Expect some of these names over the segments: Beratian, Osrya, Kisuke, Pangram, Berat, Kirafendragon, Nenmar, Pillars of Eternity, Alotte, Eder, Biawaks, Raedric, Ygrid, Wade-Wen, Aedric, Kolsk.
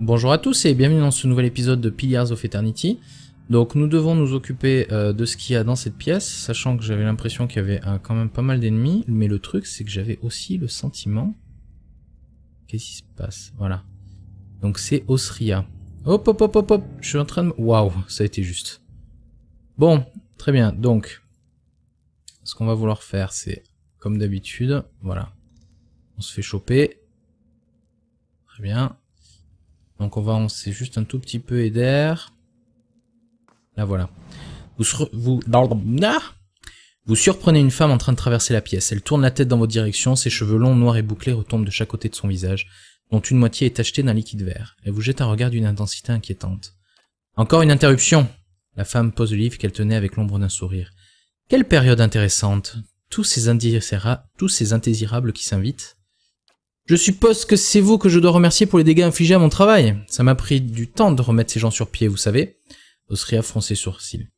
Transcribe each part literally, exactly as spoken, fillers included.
Bonjour à tous et bienvenue dans ce nouvel épisode de Pillars of Eternity. Donc nous devons nous occuper euh, de ce qu'il y a dans cette pièce, sachant que j'avais l'impression qu'il y avait euh, quand même pas mal d'ennemis, mais le truc c'est que j'avais aussi le sentiment... Qu'est-ce qui se passe? Voilà. Donc c'est Osrya. Hop hop hop hop hop, je suis en train de... Waouh, ça a été juste. Bon, très bien, donc... Ce qu'on va vouloir faire c'est, comme d'habitude, voilà. On se fait choper. Très bien. Donc on va oncer juste un tout petit peu Eder. Là voilà. Vous, sur... vous... vous surprenez une femme en train de traverser la pièce. Elle tourne la tête dans votre direction, ses cheveux longs, noirs et bouclés retombent de chaque côté de son visage, dont une moitié est tachetée d'un liquide vert. Elle vous jette un regard d'une intensité inquiétante. Encore une interruption. La femme pose le livre qu'elle tenait avec l'ombre d'un sourire. Quelle période intéressante. Tous ces indésirables, tous ces indésirables qui s'invitent. Je suppose que c'est vous que je dois remercier pour les dégâts infligés à mon travail. Ça m'a pris du temps de remettre ces gens sur pied, vous savez. Osrya fronçait les sourcils.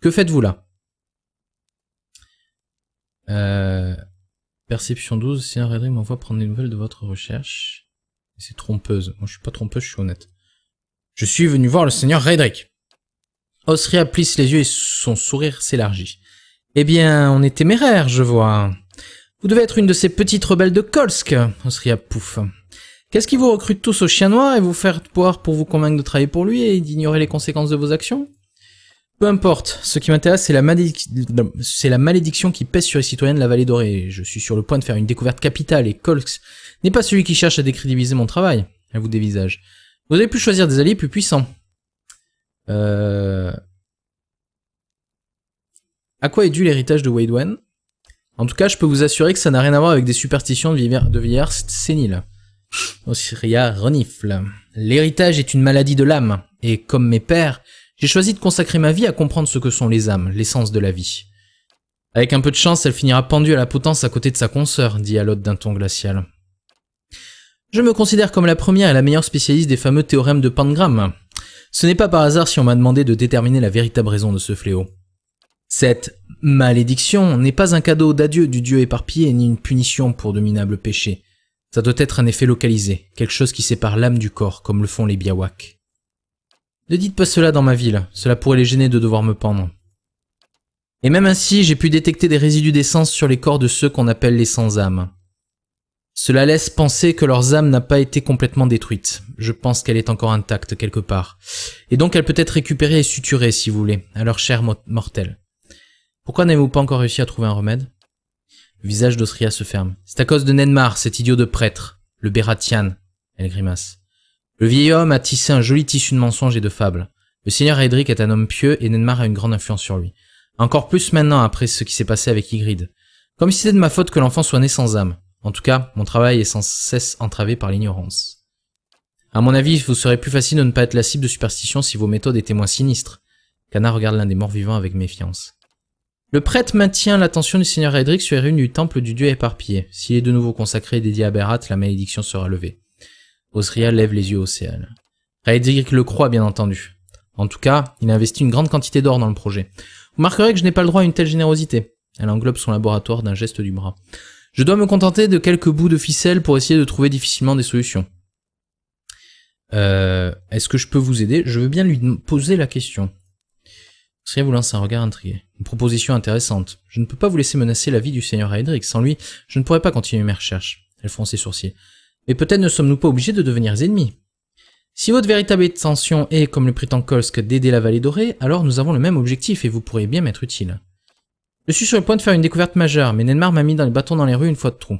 Que faites-vous là? euh, Perception douze, si un Raedric m'envoie prendre des nouvelles de votre recherche. C'est trompeuse. Moi je suis pas trompeuse, je suis honnête. Je suis venu voir le seigneur Raedric. Osrya plisse les yeux et son sourire s'élargit. Eh bien, on est téméraire, je vois. Vous devez être une de ces petites rebelles de Kolsk, Osrya pouf. Qu'est-ce qui vous recrute tous au chien noir et vous faire boire pour vous convaincre de travailler pour lui et d'ignorer les conséquences de vos actions? Peu importe, ce qui m'intéresse c'est la, malédic... la malédiction qui pèse sur les citoyens de la vallée dorée. Je suis sur le point de faire une découverte capitale et Kolsk n'est pas celui qui cherche à décrédibiliser mon travail. Elle vous dévisage. Vous avez pu choisir des alliés plus puissants. Euh... À quoi est dû l'héritage de Wade-Wen? En tout cas, je peux vous assurer que ça n'a rien à voir avec des superstitions de vieillards séniles. Osrya renifle. L'héritage est une maladie de l'âme, et comme mes pères, j'ai choisi de consacrer ma vie à comprendre ce que sont les âmes, l'essence de la vie. Avec un peu de chance, elle finira pendue à la potence à côté de sa consoeur, dit Alotte d'un ton glacial. Je me considère comme la première et la meilleure spécialiste des fameux théorèmes de Pangram. Ce n'est pas par hasard si on m'a demandé de déterminer la véritable raison de ce fléau. Cette malédiction n'est pas un cadeau d'adieu du dieu éparpillé ni une punition pour de minables péchés. Ça doit être un effet localisé, quelque chose qui sépare l'âme du corps, comme le font les Biawaks. Ne dites pas cela dans ma ville, cela pourrait les gêner de devoir me pendre. Et même ainsi, j'ai pu détecter des résidus d'essence sur les corps de ceux qu'on appelle les sans-âmes. Cela laisse penser que leurs âmes n'a pas été complètement détruite. Je pense qu'elle est encore intacte quelque part. Et donc elle peut être récupérée et suturée, si vous voulez, à leur chair mortelle. Pourquoi n'avez-vous pas encore réussi à trouver un remède? Le visage d'Osrya se ferme. C'est à cause de Nenmar, cet idiot de prêtre, le Beratian. Elle grimace. Le vieil homme a tissé un joli tissu de mensonges et de fables. Le seigneur Aedric est un homme pieux et Nenmar a une grande influence sur lui. Encore plus maintenant après ce qui s'est passé avec Ygrid. Comme si c'était de ma faute que l'enfant soit né sans âme. En tout cas, mon travail est sans cesse entravé par l'ignorance. À mon avis, vous serez plus facile de ne pas être la cible de superstition si vos méthodes étaient moins sinistres. Kana regarde l'un des morts vivants avec méfiance. Le prêtre maintient l'attention du seigneur Aedric sur les ruines du temple du dieu éparpillé. S'il est de nouveau consacré et dédié à Berat, la malédiction sera levée. Osrya lève les yeux au ciel. Aedric le croit, bien entendu. En tout cas, il a investi une grande quantité d'or dans le projet. Vous marquerez que je n'ai pas le droit à une telle générosité. Elle englobe son laboratoire d'un geste du bras. Je dois me contenter de quelques bouts de ficelle pour essayer de trouver difficilement des solutions. Euh, est-ce que je peux vous aider? Je veux bien lui poser la question. Osrya vous lance un regard intrigué. Une proposition intéressante. Je ne peux pas vous laisser menacer la vie du seigneur Aedric. Sans lui, je ne pourrais pas continuer mes recherches. Elle fronce ses sourcils. Mais peut-être ne sommes-nous pas obligés de devenir ennemis. Si votre véritable intention est, comme le prétend Kolsk, d'aider la vallée dorée, alors nous avons le même objectif et vous pourriez bien m'être utile. Je suis sur le point de faire une découverte majeure, mais Nenmar m'a mis dans les bâtons dans les rues une fois de trop.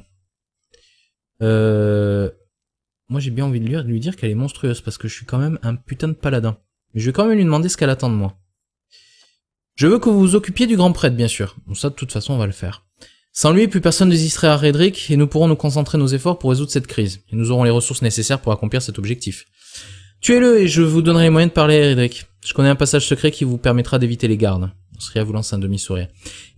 Euh... Moi j'ai bien envie de lui, de lui dire qu'elle est monstrueuse, parce que je suis quand même un putain de paladin. Mais je vais quand même lui demander ce qu'elle attend de moi. Je veux que vous vous occupiez du grand prêtre, bien sûr. Bon, ça, de toute façon, on va le faire. Sans lui, plus personne ne désistrait à Raedric, et nous pourrons nous concentrer nos efforts pour résoudre cette crise. Et nous aurons les ressources nécessaires pour accomplir cet objectif. Tuez-le, et je vous donnerai les moyens de parler à Raedric. Je connais un passage secret qui vous permettra d'éviter les gardes. Osrya vous lance un demi-sourire.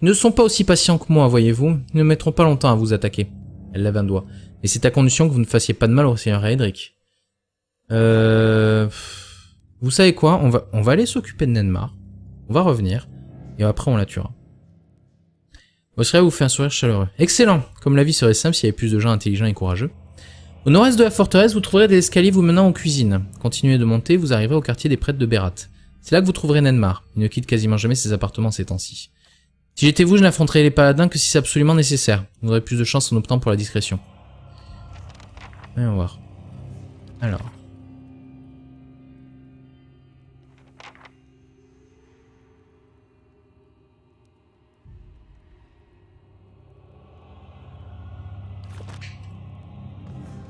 Ils ne sont pas aussi patients que moi, voyez-vous. Ils ne mettront pas longtemps à vous attaquer. Elle lève un doigt. Et c'est à condition que vous ne fassiez pas de mal au seigneur Raedric. Euh... Vous savez quoi? On va, on va aller s'occuper de Nenmar. On va revenir, et après on la tuera. Osrya vous fait un sourire chaleureux. Excellent! Comme la vie serait simple s'il y avait plus de gens intelligents et courageux. Au nord-est de la forteresse, vous trouverez des escaliers vous menant aux cuisines. Continuez de monter, vous arriverez au quartier des prêtres de Berat. C'est là que vous trouverez Nenmar. Il ne quitte quasiment jamais ses appartements ces temps-ci. Si j'étais vous, je n'affronterais les paladins que si c'est absolument nécessaire. Vous aurez plus de chance en optant pour la discrétion. Allons voir. Alors...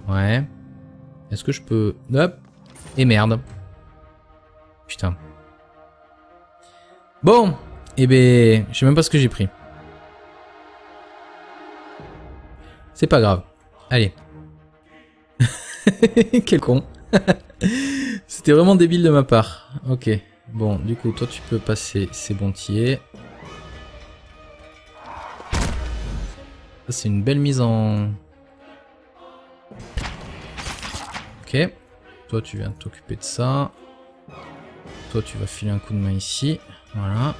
Ouais. Est-ce que je peux... Hop. Et merde. Putain. Bon. Eh ben... Je sais même pas ce que j'ai pris. C'est pas grave. Allez. Quel con. C'était vraiment débile de ma part. Ok. Bon, du coup, toi tu peux passer ces bontiers. Ça c'est une belle mise en... Ok, toi tu viens t'occuper de ça. Toi tu vas filer un coup de main ici. Voilà.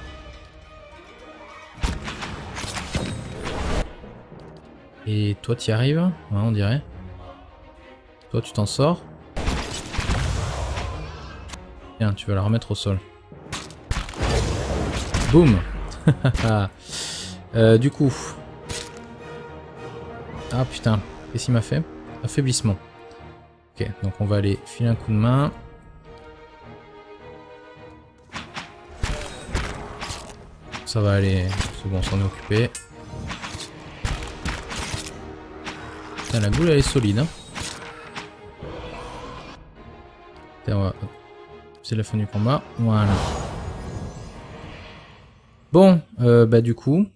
Et toi t'y arrives, ouais, on dirait. Toi tu t'en sors. Tiens, tu vas la remettre au sol. Boum. euh, Du coup... Ah putain, qu'est-ce qu'il m'a fait? Affaiblissement. Ok, donc on va aller filer un coup de main. Ça va aller, c'est bon, on s'en est occupé. Putain, la boule elle est solide. Hein. Va... C'est la fin du combat. Voilà. Bon, euh, bah du coup...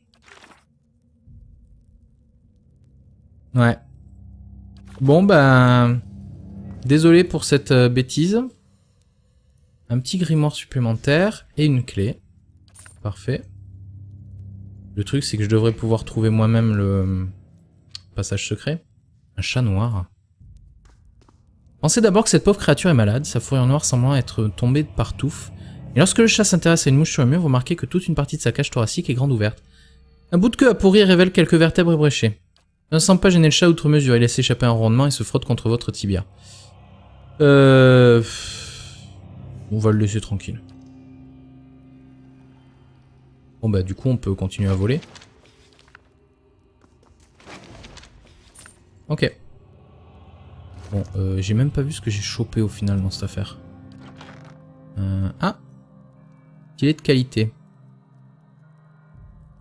Ouais. Bon, bah... Désolé pour cette euh, bêtise. Un petit grimoire supplémentaire et une clé. Parfait. Le truc, c'est que je devrais pouvoir trouver moi-même le passage secret. Un chat noir. Pensez d'abord que cette pauvre créature est malade, sa fourrure noire semblant être tombée de partout. Et lorsque le chat s'intéresse à une mouche sur le mur, vous remarquez que toute une partie de sa cage thoracique est grande ouverte. Un bout de queue à pourrir révèle quelques vertèbres bréchées. Je ne sens pas gêner le chat outre mesure, il laisse échapper un rendement et se frotte contre votre tibia. Euh... On va le laisser tranquille. Bon bah du coup on peut continuer à voler. Ok. Bon, euh, j'ai même pas vu ce que j'ai chopé au final dans cette affaire. Euh... Ah! Qu'il est de qualité.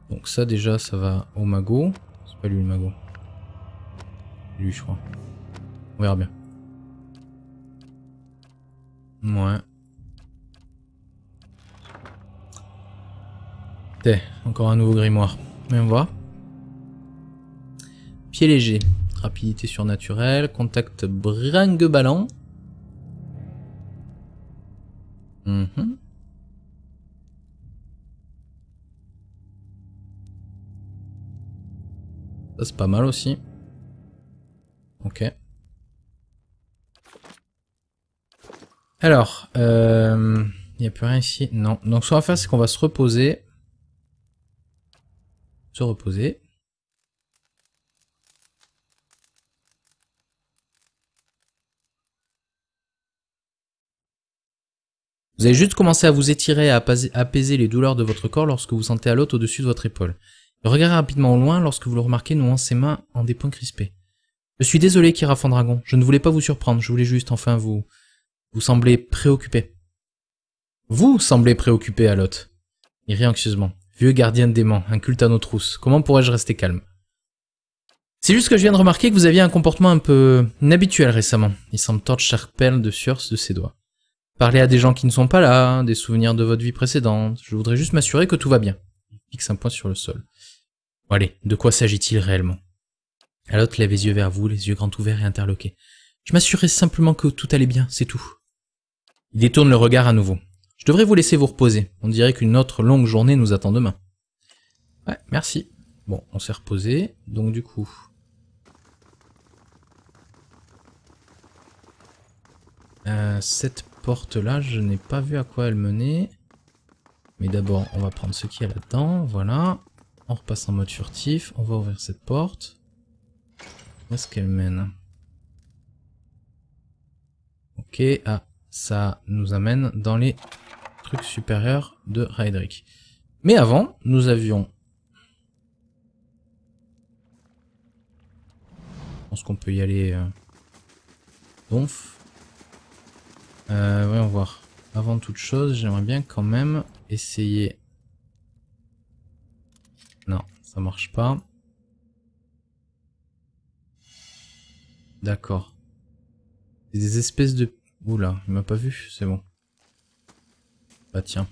Donc ça déjà ça va au magot. C'est pas lui le magot. Lui je crois. On verra bien. Ouais. T'es, encore un nouveau grimoire. Même voir. Pied léger. Rapidité surnaturelle. Contact bringue-ballant. Mm-hmm. Ça c'est pas mal aussi. Ok. Alors, il euh, n'y a plus rien ici. Non. Donc ce qu'on va faire, c'est qu'on va se reposer. Se reposer. Vous allez juste commencer à vous étirer, à apaiser les douleurs de votre corps lorsque vous sentez Alotte au-dessus de votre épaule. Regardez rapidement au loin lorsque vous le remarquez nouant ses mains en des points crispés. Je suis désolé, Kirafendragon. Je ne voulais pas vous surprendre. Je voulais juste enfin vous... Vous semblez préoccupé. Vous semblez préoccupé, Alotte. Il rit anxieusement. Vieux gardien de démon, un culte à nos trousses. Comment pourrais-je rester calme? C'est juste que je viens de remarquer que vous aviez un comportement un peu inhabituel récemment. Il semble tordre chaque perle de sueur de ses doigts. Parlez à des gens qui ne sont pas là, des souvenirs de votre vie précédente. Je voudrais juste m'assurer que tout va bien. Il fixe un point sur le sol. Bon allez, de quoi s'agit-il réellement? Alotte lève les yeux vers vous, les yeux grands ouverts et interloqués. Je m'assurais simplement que tout allait bien, c'est tout. Il détourne le regard à nouveau. Je devrais vous laisser vous reposer. On dirait qu'une autre longue journée nous attend demain. Ouais, merci. Bon, on s'est reposé. Donc du coup... Euh, cette porte-là, je n'ai pas vu à quoi elle menait. Mais d'abord, on va prendre ce qu'il y a là-dedans. Voilà. On repasse en mode furtif. On va ouvrir cette porte. Où est-ce qu'elle mène? Ok, ah, ça nous amène dans les trucs supérieurs de Raedric. Mais avant, nous avions... Je pense qu'on peut y aller... Euh... Donf. Euh, voyons voir. Avant toute chose, j'aimerais bien quand même essayer... Non, ça marche pas. D'accord. C'est des espèces de... Oula, il m'a pas vu, c'est bon. Bah tiens.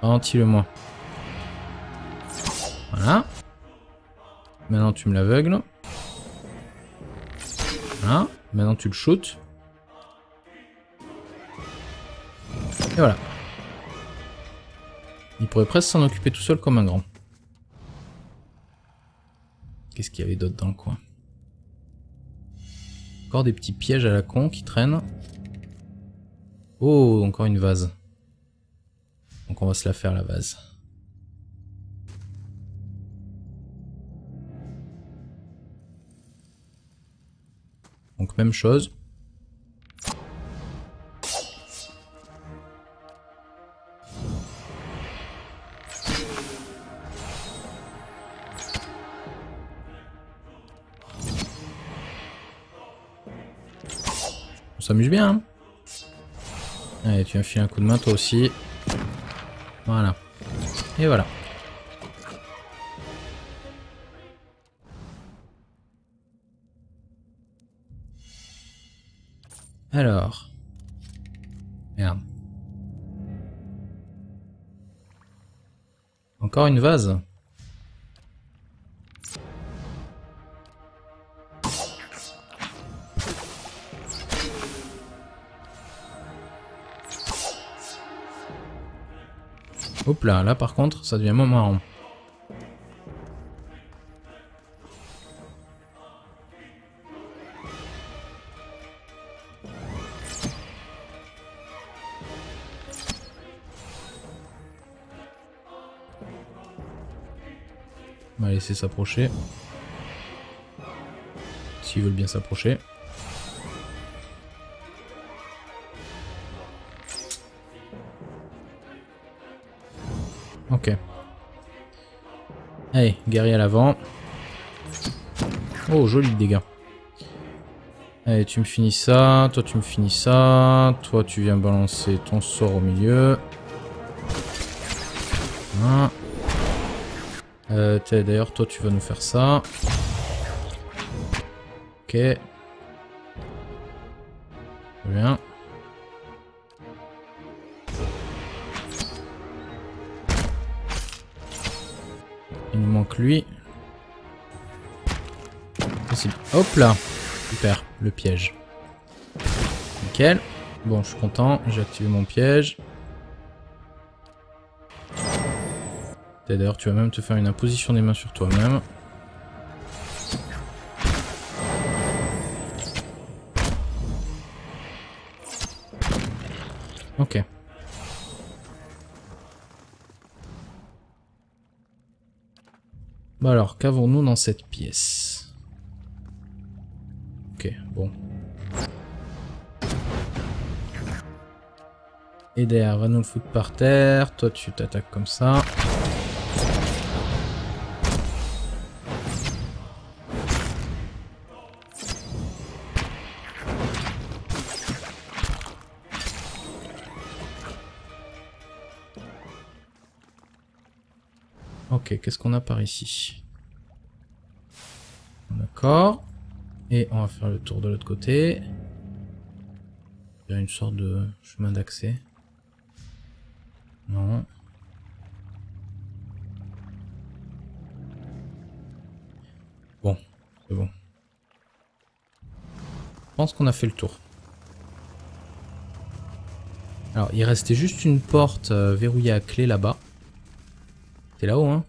Ralentis-le-moi. Voilà. Maintenant tu me l'aveugles. Voilà. Maintenant tu le shootes. Et voilà. Il pourrait presque s'en occuper tout seul comme un grand. Qu'est-ce qu'il y avait d'autre dans le coin? Encore des petits pièges à la con qui traînent. Oh, encore une vase. Donc on va se la faire la vase. Donc même chose. On s'amuse bien, hein. Allez, tu vas filer un coup de main toi aussi. Voilà. Et voilà. Alors. Merde. Encore une vase. Hop là, là par contre, ça devient moins marrant. On va laisser s'approcher. S'ils veulent bien s'approcher. Ok. Allez, guerrier à l'avant. Oh, joli dégât. Allez, tu me finis ça. Toi, tu me finis ça. Toi, tu viens balancer ton sort au milieu. Voilà. Euh, D'ailleurs, toi, tu vas nous faire ça. Ok. Très bien. Lui. Hop là. Super, le piège. Nickel. Bon, je suis content, j'ai activé mon piège. D'ailleurs, tu vas même te faire une imposition des mains sur toi-même. Ok. Bah alors, qu'avons-nous dans cette pièce? Ok, bon. Eder va nous le foutre par terre. Toi, tu t'attaques comme ça. Ok, qu'est-ce qu'on a par ici? D'accord. Et on va faire le tour de l'autre côté. Il y a une sorte de chemin d'accès. Non. Bon, c'est bon. Je pense qu'on a fait le tour. Alors, il restait juste une porte euh, verrouillée à clé là-bas. T'es là-haut, hein?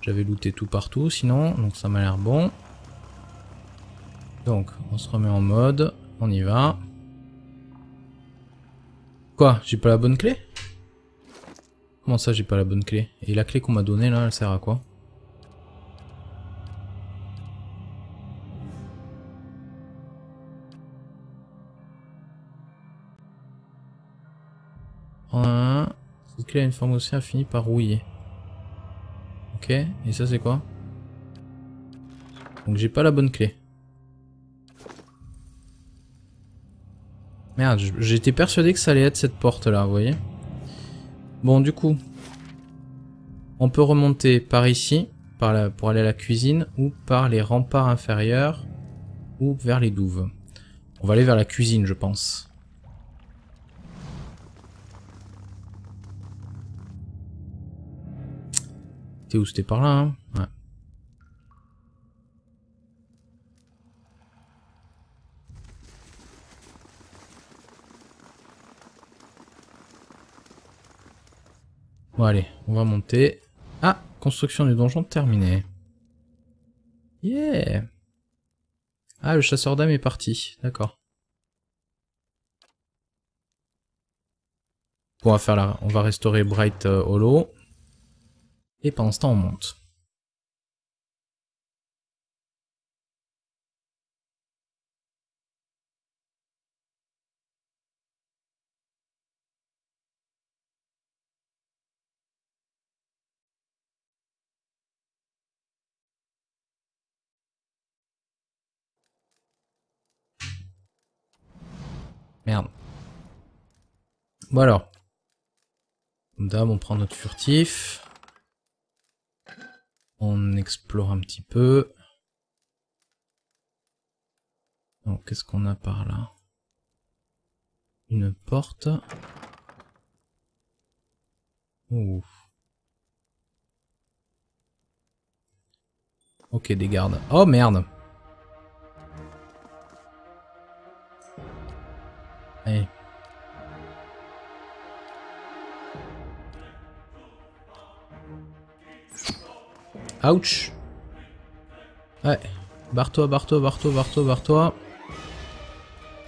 J'avais looté tout partout sinon, donc ça m'a l'air bon. Donc on se remet en mode, on y va. Quoi? J'ai pas la bonne clé? Comment ça j'ai pas la bonne clé? Et la clé qu'on m'a donnée là, elle sert à quoi? un. Cette clé a une forme aussi infinie par rouiller. Ok, et ça c'est quoi? Donc j'ai pas la bonne clé. Merde, j'étais persuadé que ça allait être cette porte là, vous voyez? Bon, du coup, on peut remonter par ici, par la, pour aller à la cuisine, ou par les remparts inférieurs, ou vers les douves. On va aller vers la cuisine, je pense. T'es où? C'était par là, hein? Ouais. Bon allez, on va monter. Ah, construction du donjon terminée. Yeah. Ah, le chasseur d'âme est parti, d'accord. Bon, on va faire là, on va restaurer Bright euh, Hollow. Et pendant ce temps, on monte. Merde. Bon alors. Comme d'hab, on prend notre furtif. On explore un petit peu. Donc qu'est-ce qu'on a par là? Une porte. Ouh. Ok, des gardes. Oh merde! Allez. Ouch. Ouais. Barre-toi, barre-toi, barre-toi, barre-toi, barre-toi.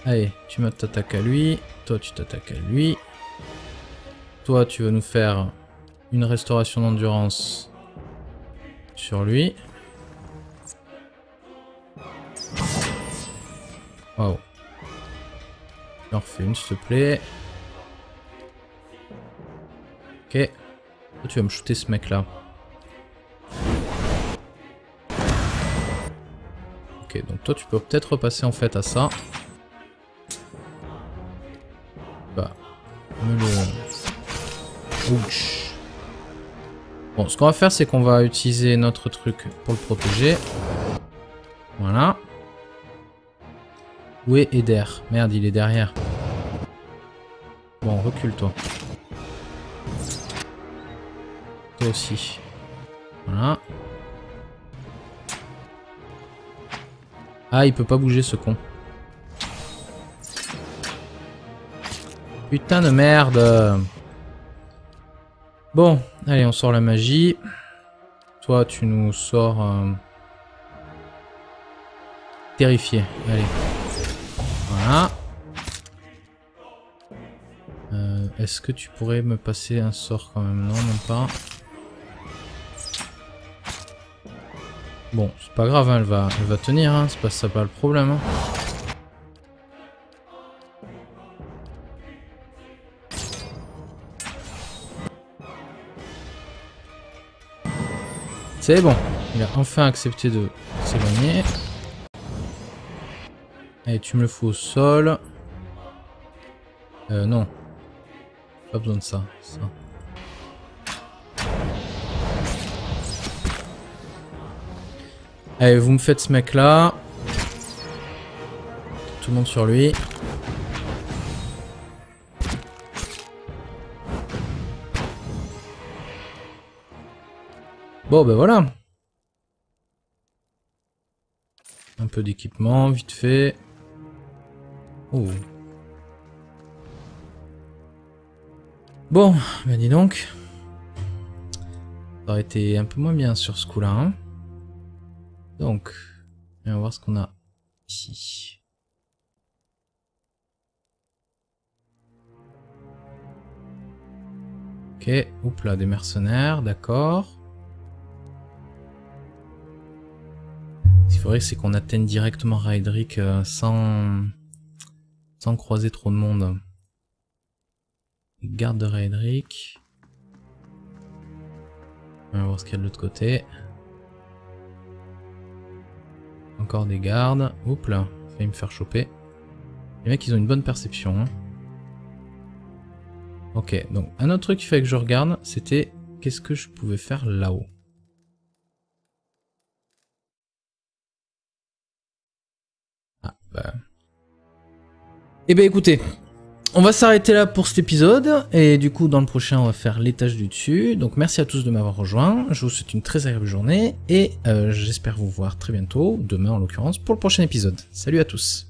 Allez, tu t'attaques à lui. Toi, tu t'attaques à lui. Toi, tu veux nous faire une restauration d'endurance sur lui. Waouh. Je leur fais une, s'il te plaît. Ok. Toi, tu vas me shooter ce mec-là. Ok, donc toi tu peux peut-être repasser en fait à ça. Bah, me le... Ouch. Bon, ce qu'on va faire, c'est qu'on va utiliser notre truc pour le protéger. Voilà. Où est Eder? Merde, il est derrière. Bon, recule-toi. Toi aussi. Voilà. Ah, il peut pas bouger ce con. Putain de merde. Bon, allez, on sort la magie. Toi, tu nous sors... Euh... Terrifié. Allez. Voilà. Euh, Est-ce que tu pourrais me passer un sort quand même? Non, même pas. Bon, c'est pas grave, hein, elle, va, elle va tenir, hein, c'est pas ça pas le problème. Hein. C'est bon, il a enfin accepté de s'éloigner. Allez, tu me le fous au sol. Euh, non. Pas besoin de ça, ça. Allez, vous me faites ce mec là. Tout le monde sur lui. Bon ben voilà. Un peu d'équipement, vite fait. Oh. Bon, ben dis donc. Ça aurait été un peu moins bien sur ce coup là, hein. Donc, on va voir ce qu'on a ici. Ok, oups là, des mercenaires, d'accord. Ce qu'il faudrait, c'est qu'on atteigne directement Raedric sans... sans croiser trop de monde. Les gardes de Raedric. On va voir ce qu'il y a de l'autre côté. Encore des gardes. Oups là, il fallait me faire choper. Les mecs, ils ont une bonne perception. Hein. Ok, donc un autre truc qu'il fallait que je regarde, c'était qu'est-ce que je pouvais faire là-haut. Ah, bah... Eh bien écoutez, on va s'arrêter là pour cet épisode, et du coup dans le prochain on va faire l'étage du dessus. Donc merci à tous de m'avoir rejoint, je vous souhaite une très agréable journée, et euh, j'espère vous voir très bientôt, demain en l'occurrence, pour le prochain épisode. Salut à tous!